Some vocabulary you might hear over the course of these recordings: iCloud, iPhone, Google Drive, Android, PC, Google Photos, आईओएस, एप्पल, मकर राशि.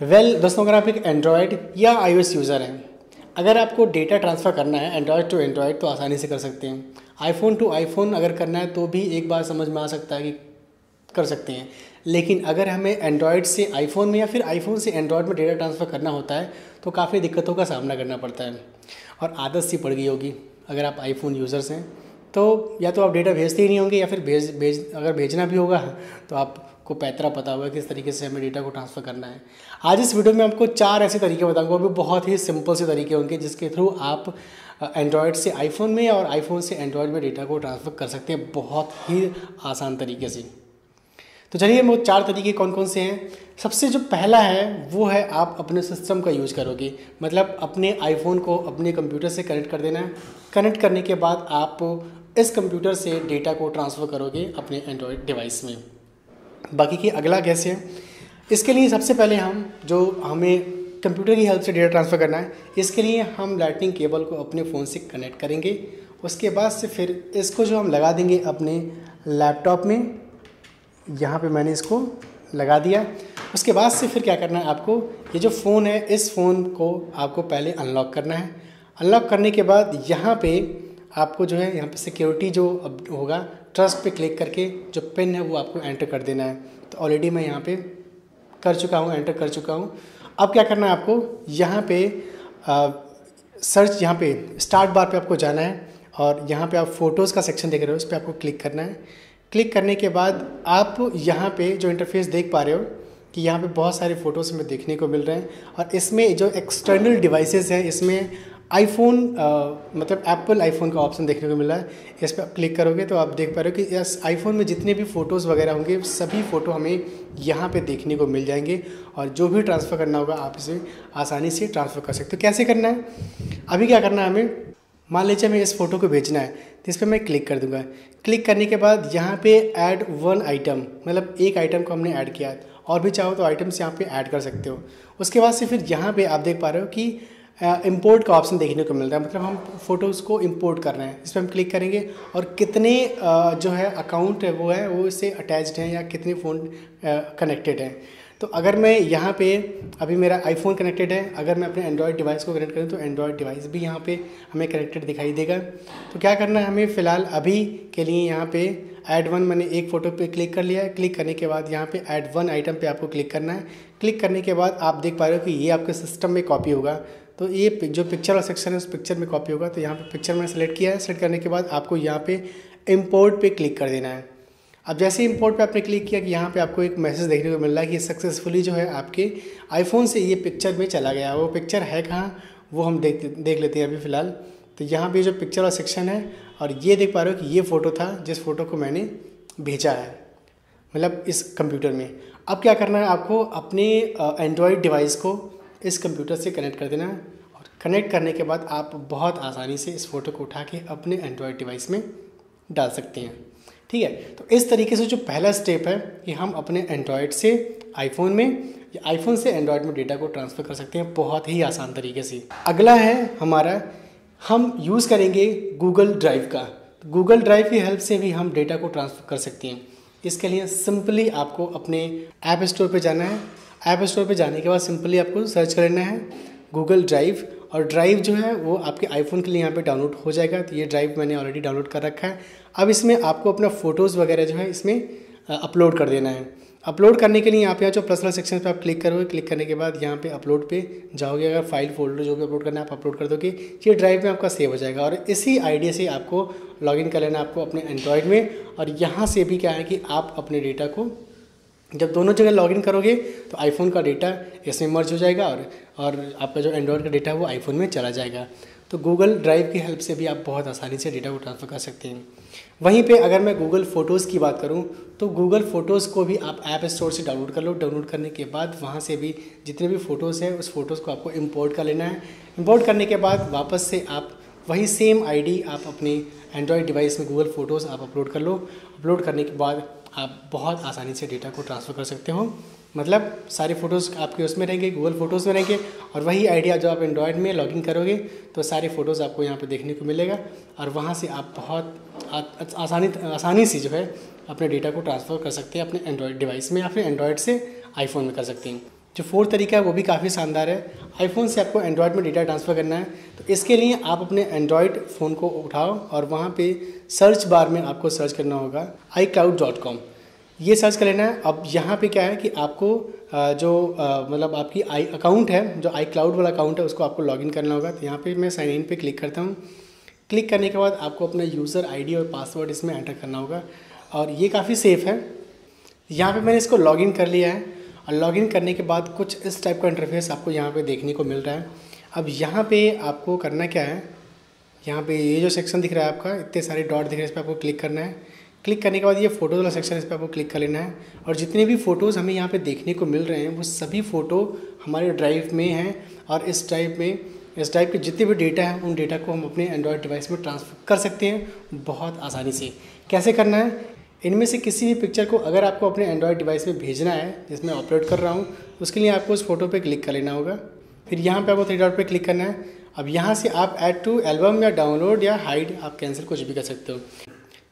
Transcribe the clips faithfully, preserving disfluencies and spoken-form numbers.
Well well, दोस्तों अगर आप एक एंड्रॉयड या आईओएस यूज़र हैं, अगर आपको डेटा ट्रांसफ़र करना है एंड्रॉयड टू एंड्रॉयड तो आसानी से कर सकते हैं, आईफोन टू आईफोन अगर करना है तो भी एक बार समझ में आ सकता है कि कर सकते हैं। लेकिन अगर हमें एंड्रॉयड से आईफोन में या फिर आईफोन से एंड्रॉयड में डेटा ट्रांसफ़र करना होता है तो काफ़ी दिक्कतों का सामना करना पड़ता है और आदत सी पड़ गई होगी। अगर आप आईफोन यूज़र्स हैं तो या तो आप डेटा भेजते ही नहीं होंगे या फिर भेज भेज अगर भेजना भी होगा तो आप को पैतरा पता हुआ किस तरीके से हमें डेटा को ट्रांसफ़र करना है। आज इस वीडियो में आपको चार ऐसे तरीके बताऊंगा, वो भी बहुत ही सिंपल से तरीके होंगे जिसके थ्रू आप एंड्रॉयड से आईफोन में और आईफोन से एंड्रॉयड में डेटा को ट्रांसफ़र कर सकते हैं बहुत ही आसान तरीके से। तो चलिए वो चार तरीके कौन कौन से हैं। सबसे जो पहला है वो है आप अपने सिस्टम का यूज़ करोगे, मतलब अपने आईफोन को अपने कंप्यूटर से कनेक्ट कर देना है। कनेक्ट करने के बाद आप इस कंप्यूटर से डेटा को ट्रांसफ़र करोगे अपने एंड्रॉयड डिवाइस में। बाकी कि अगला कैसे है, इसके लिए सबसे पहले हम जो हमें कंप्यूटर की हेल्प से डेटा ट्रांसफ़र करना है, इसके लिए हम लाइटनिंग केबल को अपने फ़ोन से कनेक्ट करेंगे। उसके बाद से फिर इसको जो हम लगा देंगे अपने लैपटॉप में, यहाँ पे मैंने इसको लगा दिया। उसके बाद से फिर क्या करना है आपको, ये जो फ़ोन है इस फ़ोन को आपको पहले अनलॉक करना है। अनलॉक करने के बाद यहाँ पर आपको जो है यहाँ पे सिक्योरिटी जो अब होगा ट्रस्ट पे क्लिक करके जो पिन है वो आपको एंटर कर देना है। तो ऑलरेडी मैं यहाँ पे कर चुका हूँ, एंटर कर चुका हूँ। अब क्या करना है आपको, यहाँ पे आ, सर्च यहाँ पे स्टार्ट बार पे आपको जाना है और यहाँ पे आप फ़ोटोज़ का सेक्शन देख रहे हो, उस पर आपको क्लिक करना है। क्लिक करने के बाद आप यहाँ पर जो इंटरफेस देख पा रहे हो कि यहाँ पर बहुत सारे फ़ोटोज़ हमें देखने को मिल रहे हैं और इसमें जो एक्सटर्नल डिवाइसेस हैं इसमें आईफोन मतलब एप्पल आईफोन का ऑप्शन देखने को मिला है। इस पर आप क्लिक करोगे तो आप देख पा रहे हो कि यस आईफोन में जितने भी फ़ोटोज़ वगैरह होंगे सभी फ़ोटो हमें यहाँ पे देखने को मिल जाएंगे और जो भी ट्रांसफ़र करना होगा आप इसे आसानी से ट्रांसफ़र कर सकते हो। कैसे करना है, अभी क्या करना है हमें, मान लीजिए हमें इस फ़ोटो को भेजना है तो इस पर मैं क्लिक कर दूँगा। क्लिक करने के बाद यहाँ पर ऐड वन आइटम, मतलब एक आइटम को हमने ऐड किया है, और भी चाहो तो आइटम्स यहाँ पर ऐड कर सकते हो। उसके बाद से फिर यहाँ पर आप देख पा रहे हो कि इंपोर्ट uh, का ऑप्शन देखने को मिलता है, मतलब हम फ़ोटोज़ को इंपोर्ट कर रहे हैं। इस पर हम क्लिक करेंगे और कितने uh, जो है अकाउंट है वो है वो इससे अटैच्ड हैं या कितने फ़ोन कनेक्टेड uh, हैं। तो अगर मैं यहाँ पे अभी मेरा आईफोन कनेक्टेड है, अगर मैं अपने एंड्रॉयड डिवाइस को कनेक्ट करूँ तो एंड्रॉयड डिवाइस भी यहाँ पे हमें कनेक्टेड दिखाई देगा। तो क्या करना है हमें फ़िलहाल अभी के लिए यहाँ पे ऐड वन, मैंने एक फ़ोटो पे क्लिक कर लिया है। क्लिक करने के बाद यहाँ पे ऐड वन आइटम पे आपको क्लिक करना है। क्लिक करने के बाद आप देख पा रहे हो कि ये आपके सिस्टम में कॉपी होगा, तो ये जो पिक्चर वाला सेक्शन है उस पिक्चर में कॉपी होगा। तो यहाँ पर पिक्चर मैंने सेलेक्ट किया है। सेलेक्ट करने के बाद आपको यहाँ पर इम्पोर्ट पर क्लिक कर देना है। अब जैसे इंपोर्ट पे आपने क्लिक किया कि यहाँ पे आपको एक मैसेज देखने को मिल रहा है कि सक्सेसफुली जो है आपके आईफोन से ये पिक्चर में चला गया। वो पिक्चर है कहाँ वो हम देख देख लेते हैं अभी फ़िलहाल। तो यहाँ पे जो पिक्चर वाला सेक्शन है और ये देख पा रहे हो कि ये फ़ोटो था जिस फ़ोटो को मैंने भेजा है, मतलब इस कंप्यूटर में। अब क्या करना है आपको, अपने एंड्रॉयड डिवाइस को इस कंप्यूटर से कनेक्ट कर देना है और कनेक्ट करने के बाद आप बहुत आसानी से इस फ़ोटो को उठा के अपने एंड्रॉयड डिवाइस में डाल सकते हैं। ठीक है, तो इस तरीके से जो पहला स्टेप है कि हम अपने एंड्रॉयड से आईफोन में या आईफोन से एंड्रॉयड में डेटा को ट्रांसफ़र कर सकते हैं बहुत ही आसान तरीके से। अगला है हमारा, हम यूज़ करेंगे गूगल ड्राइव का। गूगल ड्राइव की हेल्प से भी हम डेटा को ट्रांसफ़र कर सकते हैं। इसके लिए सिंपली आपको अपने ऐप स्टोर पर जाना है। ऐप स्टोर पर जाने के बाद सिंपली आपको सर्च कर लेना है गूगल ड्राइव, और ड्राइव जो है वो आपके आईफोन के लिए यहाँ पे डाउनलोड हो जाएगा। तो ये ड्राइव मैंने ऑलरेडी डाउनलोड कर रखा है। अब इसमें आपको अपना फ़ोटोज़ वगैरह जो है इसमें अपलोड कर देना है। अपलोड करने के लिए यहाँ पे यहाँ जो प्लस वाला सेक्शन पे आप क्लिक करोगे, क्लिक करने के बाद यहाँ पे अपलोड पे जाओगे, अगर फाइल फोल्डर जो भी अपलोड करना है आप अपलोड कर दोगे, ये ड्राइव में आपका सेव हो जाएगा। और इसी आईडी से आपको लॉगिन कर लेना आपको अपने एंड्रॉयड में, और यहाँ से भी क्या है कि आप अपने डेटा को जब दोनों जगह लॉगिन करोगे तो आईफोन का डेटा इसमें मर्ज हो जाएगा और और आपका जो एंड्रॉयड का डेटा है वो आईफोन में चला जाएगा। तो गूगल ड्राइव की हेल्प से भी आप बहुत आसानी से डेटा को ट्रांसफ़र कर सकते हैं। वहीं पे अगर मैं गूगल फ़ोटोज़ की बात करूं तो गूगल फ़ोटोज़ को भी आप ऐप स्टोर से डाउनलोड कर लो। डाउनलोड करने के बाद वहां से भी जितने भी फ़ोटोज़ हैं उस फ़ोटोज़ को आपको इम्पोर्ट कर लेना है। इम्पोर्ट करने के बाद वापस से आप वही सेम आईडी आप अपने एंड्रॉयड डिवाइस में गूगल फ़ोटोज़ आप अपलोड कर लो। अपलोड करने के बाद आप बहुत आसानी से डेटा को ट्रांसफ़र कर सकते हो, मतलब सारे फ़ोटोज़ आपके उसमें रहेंगे, गूगल फ़ोटोज़ में रहेंगे, और वही आइडिया जो आप एंड्रॉयड में लॉगिन करोगे तो सारे फ़ोटोज़ आपको यहाँ पे देखने को मिलेगा और वहाँ से आप बहुत आसानी आसानी से जो है अपने डेटा को ट्रांसफ़र कर सकते हैं अपने एंड्रॉयड डिवाइस में या फिर एंड्रॉयड से आईफोन में कर सकते हैं। जो फोर्थ तरीका है वो भी काफ़ी शानदार है। आईफोन से आपको एंड्रॉयड में डेटा ट्रांसफ़र करना है, तो इसके लिए आप अपने एंड्रॉयड फ़ोन को उठाओ और वहाँ पे सर्च बार में आपको सर्च करना होगा आई क्लाउड डॉट कॉम, ये सर्च कर लेना है। अब यहाँ पे क्या है कि आपको जो मतलब आपकी आई अकाउंट है, जो आई क्लाउड वाला अकाउंट है, उसको आपको लॉगिन करना होगा। तो यहाँ पर मैं साइन इन पर क्लिक करता हूँ। क्लिक करने के बाद आपको अपना यूज़र आई डी और पासवर्ड इसमें एंटर करना होगा और ये काफ़ी सेफ़ है। यहाँ पर मैंने इसको लॉगिन कर लिया है और लॉगिन करने के बाद कुछ इस टाइप का इंटरफेस आपको यहाँ पे देखने को मिल रहा है। अब यहाँ पे आपको करना क्या है, यहाँ पे ये जो सेक्शन दिख रहा है आपका, इतने सारे डॉट दिख रहे हैं, इस पर आपको क्लिक करना है। क्लिक करने के बाद ये फ़ोटोज़ वाला सेक्शन, इस पर आपको क्लिक कर लेना है और जितने भी फ़ोटोज़ हमें यहाँ पर देखने को मिल रहे हैं वो सभी फ़ोटो हमारे ड्राइव में हैं और इस ड्राइव में इस ड्राइव के जितने भी डेटा है उन डेटा को हम अपने एंड्रॉयड डिवाइस में ट्रांसफ़र कर सकते हैं बहुत आसानी से। कैसे करना है, इनमें से किसी भी पिक्चर को अगर आपको अपने एंड्रॉयड डिवाइस में भेजना है जिसमें अपलोड कर रहा हूँ, उसके लिए आपको उस फोटो पे क्लिक कर लेना होगा। फिर यहाँ पे आपको थ्री डॉट पे क्लिक करना है। अब यहाँ से आप ऐड टू एल्बम या डाउनलोड या हाइड, आप कैंसिल कुछ भी कर सकते हो।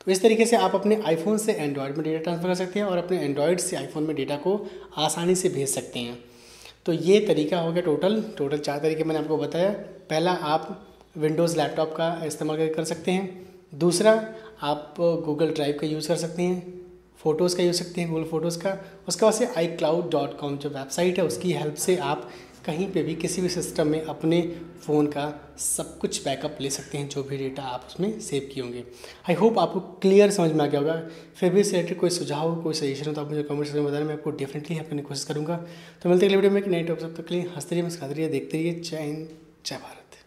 तो इस तरीके से आप अपने आईफोन से एंड्रॉयड में डेटा ट्रांसफ़र कर सकते हैं और अपने एंड्रॉयड से आईफोन में डेटा को आसानी से भेज सकते हैं। तो ये तरीका हो गया टोटल टोटल चार तरीके मैंने आपको बताया। पहला, आप विंडोज़ लैपटॉप का इस्तेमाल कर सकते हैं। दूसरा, आप गूगल ड्राइव का यूज़ कर सकते हैं, फ़ोटोज़ का यूज़ सकते हैं, गूगल फ़ोटोज़ का। उसके बाद से आई क्लाउड डॉट कॉम जो वेबसाइट है उसकी हेल्प से आप कहीं पे भी किसी भी सिस्टम में अपने फ़ोन का सब कुछ बैकअप ले सकते हैं, जो भी डेटा आप उसमें सेव किए होंगे। आई होप आपको क्लियर समझ में आ गया होगा। फिर भी इससे रिलेटेड कोई सुझाव, कोई सजेशन हो तो आप मुझे कमेंट सेक्शन में बताना, मैं आपको डेफिनेटली हेल्प करने की कोशिश करूँगा। तो मिलते हैं अगले वीडियो में एक नई टॉपिक। तब तक के लिए हंसते रहिए, मुस्कुराते रहिए, देखते रहिए। जय हिंद, जय भारत।